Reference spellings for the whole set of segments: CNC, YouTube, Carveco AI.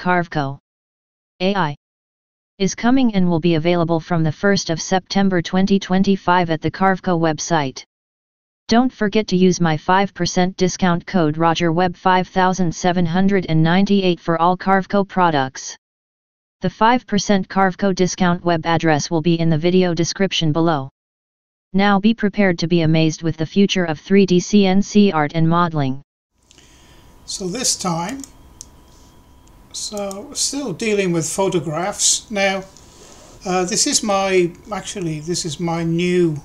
Carveco AI is coming and will be available from the 1st of September 2025 at the Carveco website. Don't forget to use my 5% discount code RogerWeb5798 for all Carveco products. The 5% Carveco discount web address will be in the video description below. Now be prepared to be amazed with the future of 3D CNC art and modeling. So still dealing with photographs. Now this is my new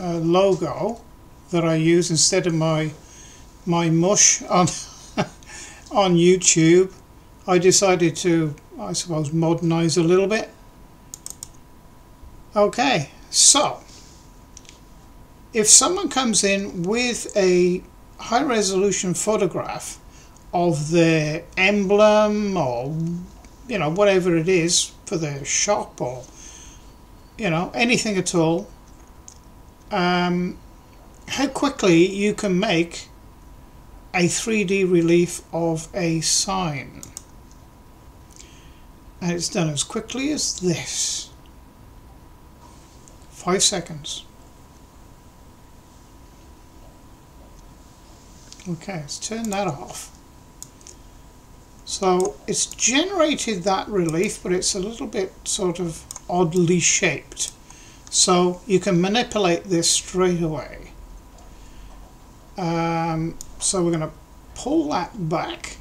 logo that I use instead of my mush on on YouTube. I decided to, I suppose, modernize a little bit. Okay, so if someone comes in with a high resolution photograph of their emblem or, you know, whatever it is for their shop or, you know, anything at all, how quickly you can make a 3D relief of a sign. And it's done as quickly as this. 5 seconds. Okay, let's turn that off. So it's generated that relief, but it's a little bit sort of oddly shaped. So you can manipulate this straight away. So we're going to pull that back.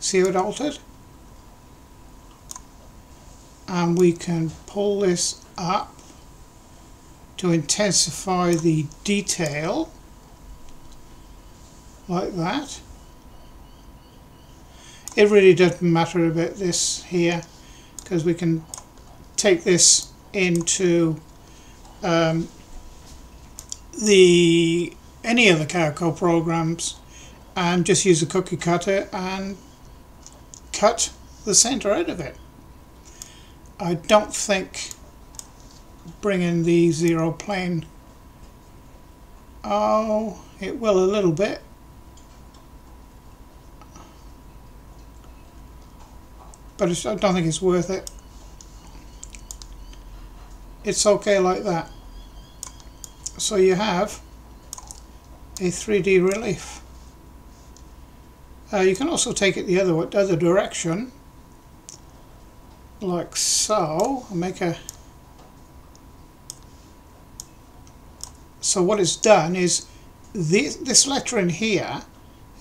See how it altered? And we can pull this up to intensify the detail, like that. It really doesn't matter about this here, because we can take this into any of the Carveco programs and just use a cookie cutter and cut the center out of it. I don't think bringing the zero plane, oh, it will a little bit. But I don't think it's worth it. It's okay like that. So you have a 3D relief. You can also take it the other direction, like so. So what it's done is this letter in here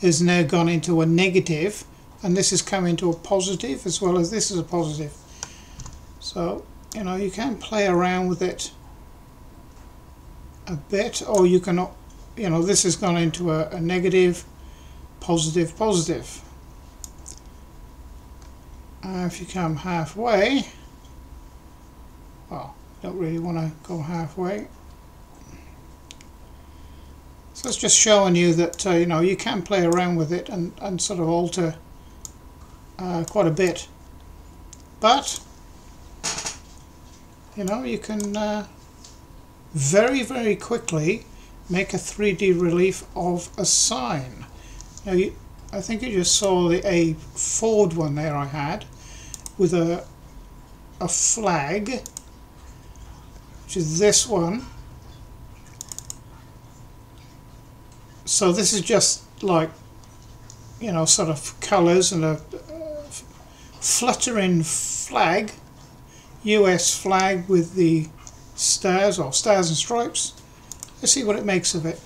has now gone into a negative, and this has come into a positive, as well as this is a positive. So, you know, you can play around with it a bit, or you can, you know, this has gone into a negative, positive, positive. If you come halfway, well, don't really want to go halfway. So it's just showing you that, you know, you can play around with it and sort of alter quite a bit. But, you know, you can very, very quickly make a 3D relief of a sign. Now, I think you just saw a Ford one there I had with a flag, which is this one. So this is just like, you know, sort of colours and a fluttering flag, US flag with the stars or stars and stripes. Let's see what it makes of it.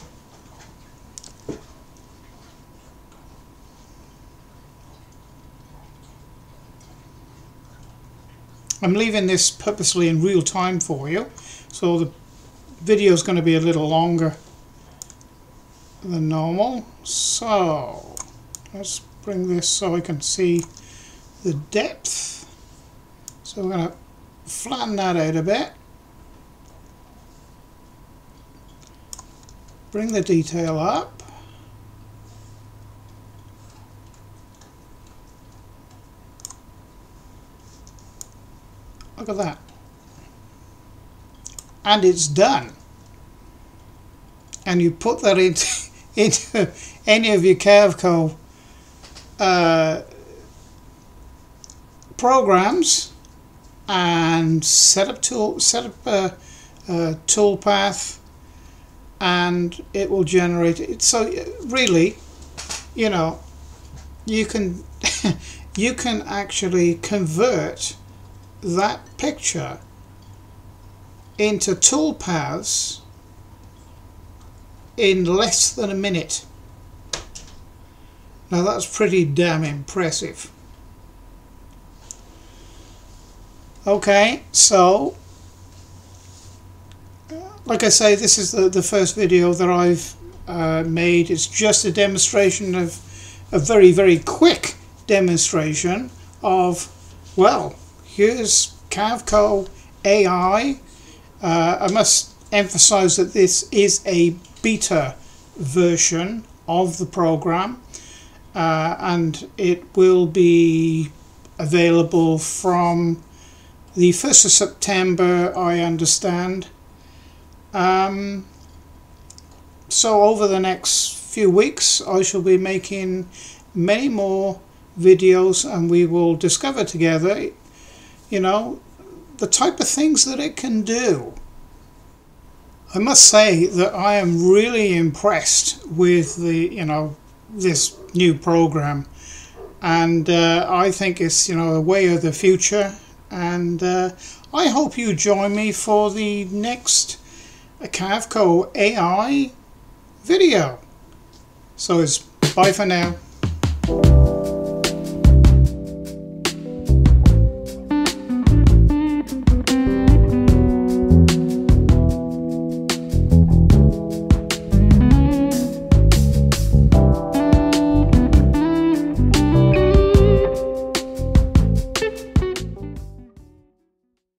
I'm leaving this purposely in real time for you, so the video is going to be a little longer than normal. So let's bring this so I can see the depth. So we're going to flatten that out a bit, bring the detail up. Look at that, and it's done. And you put that into any of your Carveco programs and set up a toolpath, and it will generate it. So really, you know, you can you can actually convert that picture into toolpaths in less than a minute. Now that's pretty damn impressive. Okay, so like I say, this is the first video that I've made. It's just a demonstration of a very, very quick demonstration of, well, here's Carveco AI. I must emphasize that this is a beta version of the program, and it will be available from the 1st of September, I understand. So over the next few weeks I shall be making many more videos, and we will discover together, you know, the type of things that it can do. I must say that I am really impressed with the, you know, this new program, and I think it's, you know, a way of the future, and I hope you join me for the next Carveco AI video. So it's bye for now.